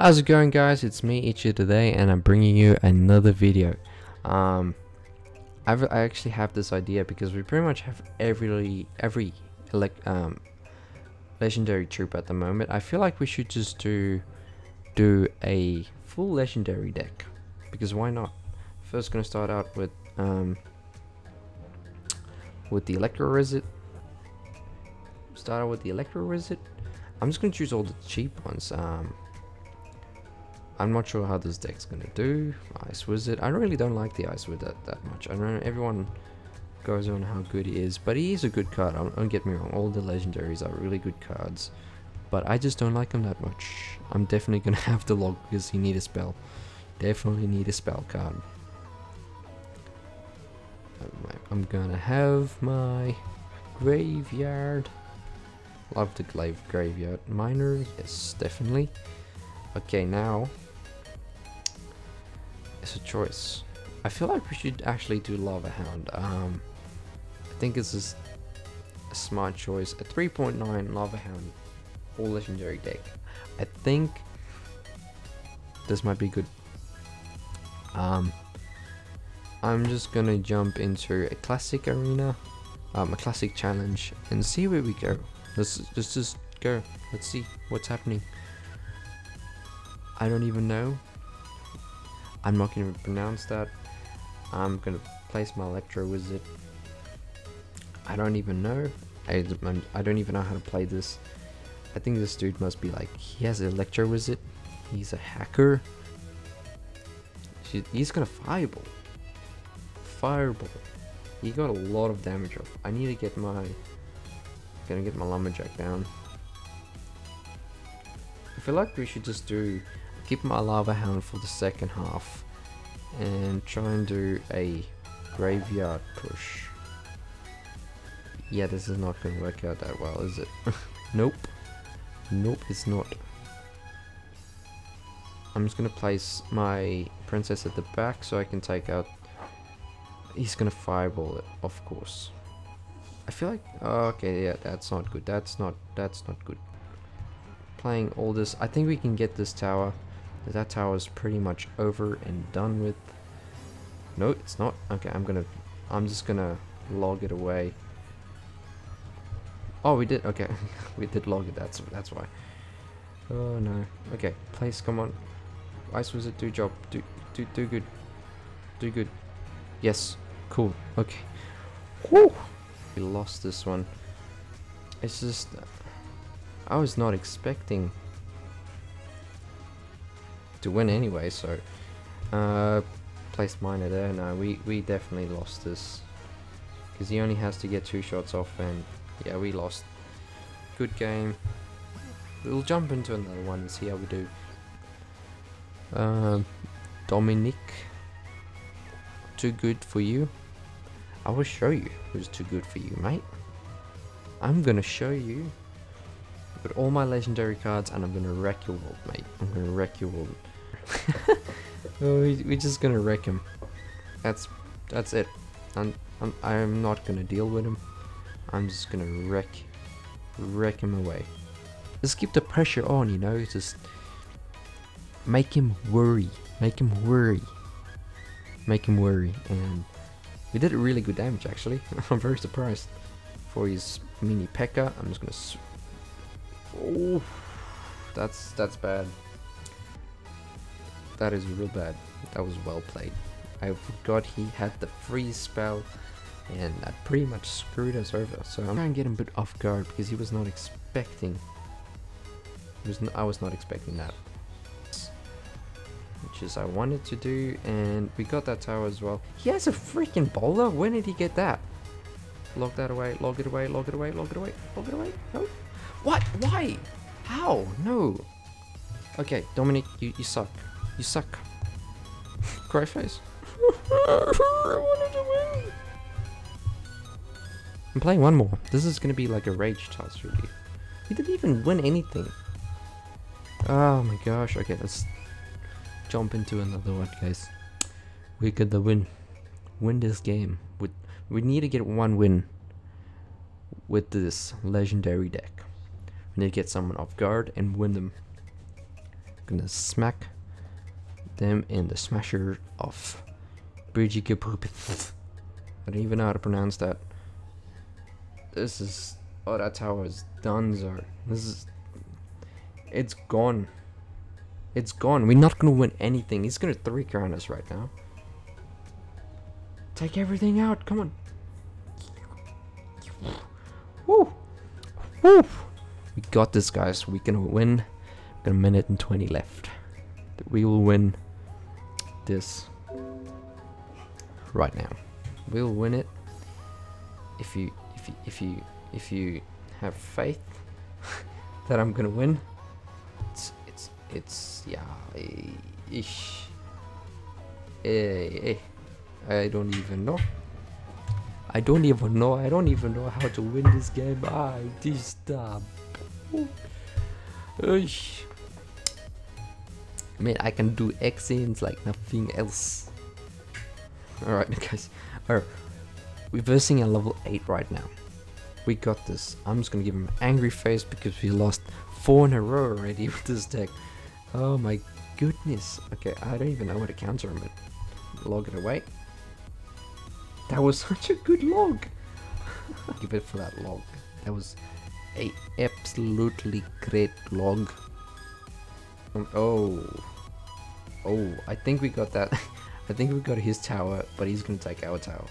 How's it going, guys? It's me, Ichi, today, and I'm bringing you another video. I actually have this idea because we pretty much have every legendary troop at the moment. I feel like we should just do a full legendary deck, because why not? First, gonna start out with the Electro Wizard. I'm just gonna choose all the cheap ones. I'm not sure how this deck's gonna do. Ice Wizard. I really don't like the Ice Wizard that much. I know everyone goes on how good he is, but he is a good card. Don't get me wrong. All the legendaries are really good cards, but I just don't like him that much. I'm definitely gonna have to log because he need a spell. Definitely need a spell card. I'm gonna have my Graveyard. Love the Graveyard. Miner. Yes, definitely. Okay, now it's a choice. I feel like we should actually do Lava Hound. I think this is a smart choice. A 3.9 Lava Hound all legendary deck. I think this might be good. I'm just gonna jump into a classic arena, a classic challenge, and see where we go. Let's just go. Let's see what's happening. I don't even know. I'm not going to pronounce that. I'm going to place my Electro Wizard. I don't even know. I don't even know how to play this. I think this dude must be like, he has an Electro Wizard. He's a hacker. He's going to Fireball. He got a lot of damage off. I need to get my... going to get my Lumberjack down. I feel like we should just do... keep my Lava Hound for the second half and try and do a Graveyard push. Yeah, this is not going to work out that well, is it? Nope. Nope, it's not. I'm just going to place my Princess at the back so I can take out... he's going to Fireball it, of course. I feel like... oh, okay, yeah, that's not good. That's not good. Playing all this, I think we can get this tower. That tower is pretty much over and done with. No, it's not. Okay, I'm just gonna log it away. Oh, we did. Okay, we did log it. That's why. Oh no. Okay, place. Come on, Ice Wizard. Do job. Do good. Do good. Yes. Cool. Okay. Woo. We lost this one. It's just. I was not expecting to win anyway, so placed Miner there. No, we definitely lost this because he only has to get 2 shots off, and yeah, we lost. Good game. We'll jump into another one and see how we do. Dominic, too good for you. I will show you who's too good for you, mate. I'm gonna show you. Put all my legendary cards and I'm gonna wreck your world, mate. I'm gonna wreck your world. We're just gonna wreck him. That's it. I'm not gonna deal with him. I'm just gonna wreck him away. Just keep the pressure on, you know. Just make him worry. And we did really good damage, actually. I'm very surprised. For his mini Pekka, I'm just gonna. Oh, that's bad. That is real bad. That was well played. I forgot he had the freeze spell, and that pretty much screwed us over. So I'm trying to get him a bit off guard because he was not expecting. I was not expecting that, which is I wanted to do, and we got that tower as well. He has a freaking Bowler. When did he get that? Log that away. Log it away. Log it away. Log it away. Log it away. No. What? Why? How? No. Okay, Dominic, you suck. You suck. Cry face. I wanted to win. I'm playing one more. This is gonna be like a rage toss, really. He didn't even win anything. Oh my gosh. Okay, let's jump into another one, guys. We got the win. Win this game. We need to get one win with this legendary deck. We need to get someone off guard and win them. gonna smack them in the smasher off. Bridget Kapoop. I don't even know how to pronounce that. This is... oh, that's how it's done, Zar. This is... it's gone. It's gone. We're not gonna win anything. He's gonna 3-crown us right now. Take everything out. Come on. Woo! Woo! We got this, guys. We can win. We've got a minute and 20 left. We will win this right now. We'll win it if you have faith that I'm gonna win. It's yeah. I don't even know. I don't even know. I don't even know how to win this game. I just I mean, I can do accents like nothing else. Alright guys, alright. We're versing a level 8 right now. We got this. I'm just gonna give him an angry face because we lost 4 in a row already with this deck. Oh my goodness. Okay, I don't even know what to counter him with. Log it away. That was such a good log. Give it for that log. That was a absolutely great log. Oh, I think we got that. I think we got his tower, but he's gonna take our tower.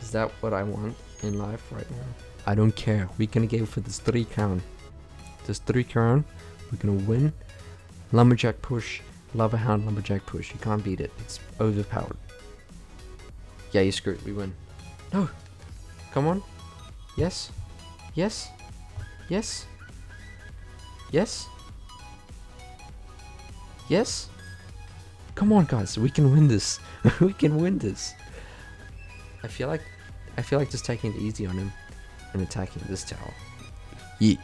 Is that what I want in life right now? I don't care. We're gonna go for this 3-crown. This 3-crown, we're gonna win. Lumberjack push, Lava Hound, Lumberjack push. You can't beat it. It's overpowered. Yeah, you screwed. We win. No. Come on. Yes. Yes. Yes. Yes. Yes? Come on guys, we can win this. We can win this. I feel like just taking it easy on him and attacking this tower. Yeah.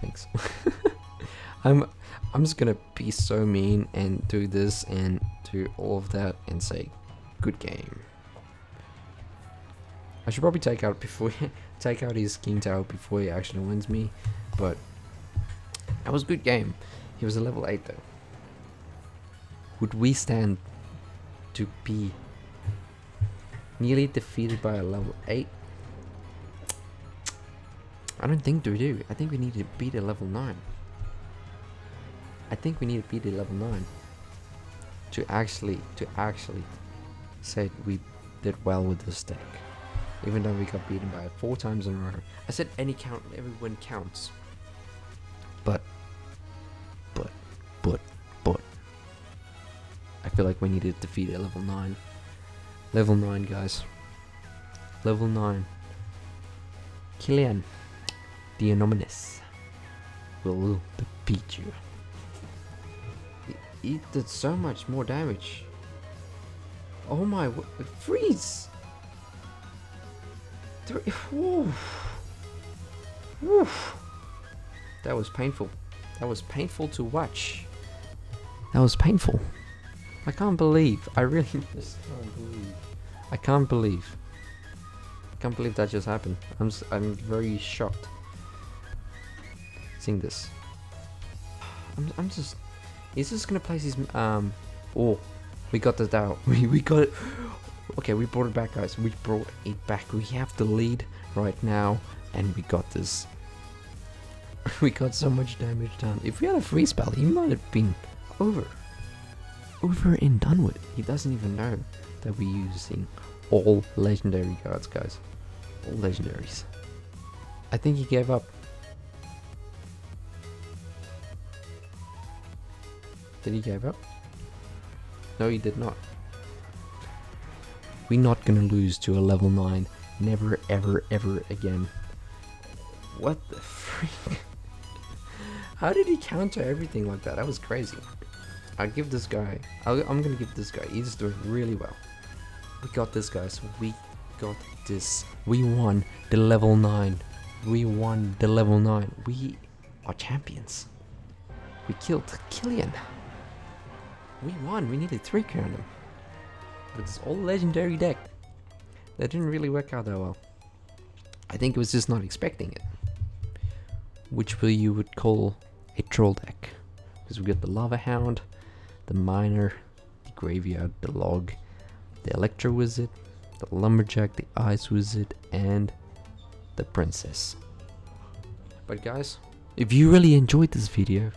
Thanks. I'm just gonna be so mean and do this and do all of that and say good game. I should probably take out his king tower before he actually wins me, but that was a good game. He was a level 8 though. Would we stand to be nearly defeated by a level 8? I don't think we do. I think we need to beat a level 9. I think we need to beat a level 9 to actually say we did well with this deck. Even though we got beaten by it 4 times in a row. I said any count, every win counts. But. I feel like we need to defeat a level 9. Level 9, guys. Level 9. Killian The Anomonus will defeat you. He did so much more damage. Oh my, freeze! Oof. Oof. That was painful. That was painful to watch. That was painful. I can't believe. I really just can't believe. I can't believe. I can't believe that just happened. I'm very shocked. Seeing this. I'm just. He's just gonna place his Oh, we got the tower. We got it. Okay, we brought it back, guys. We brought it back. We have the lead right now, and we got this. We got so much damage done. If we had a free spell, he might have been over and done with. He doesn't even know that we're using all legendary cards, guys. All legendaries. I think he gave up. Did he give up? No, he did not. We're not gonna lose to a level 9. Never, ever, ever again. What the freak? How did he counter everything like that? That was crazy. I'm gonna give this guy. He's doing really well. We got this, guys. We got this. We won the level 9. We won the level 9. We are champions. We killed Killian. We won. We needed 3-crown him. But it's all legendary deck. That didn't really work out that well. I think it was just not expecting it. Which you would call a troll deck. Because we got the Lava Hound, the Miner, the Graveyard, the Log, the Electro Wizard, the Lumberjack, the Ice Wizard, and the Princess. But guys, if you really enjoyed this video,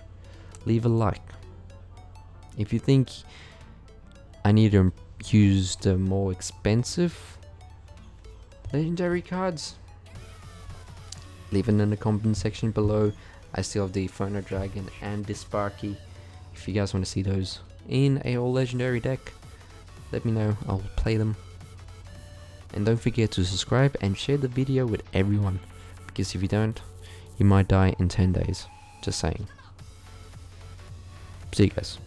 leave a like. If you think I need to use the more expensive legendary cards, leave it in the comment section below. I still have the Fernodragon and the Sparky. If you guys want to see those in a all legendary deck, let me know, I'll play them. And don't forget to subscribe and share the video with everyone, because if you don't, you might die in 10 days. Just saying. See you guys.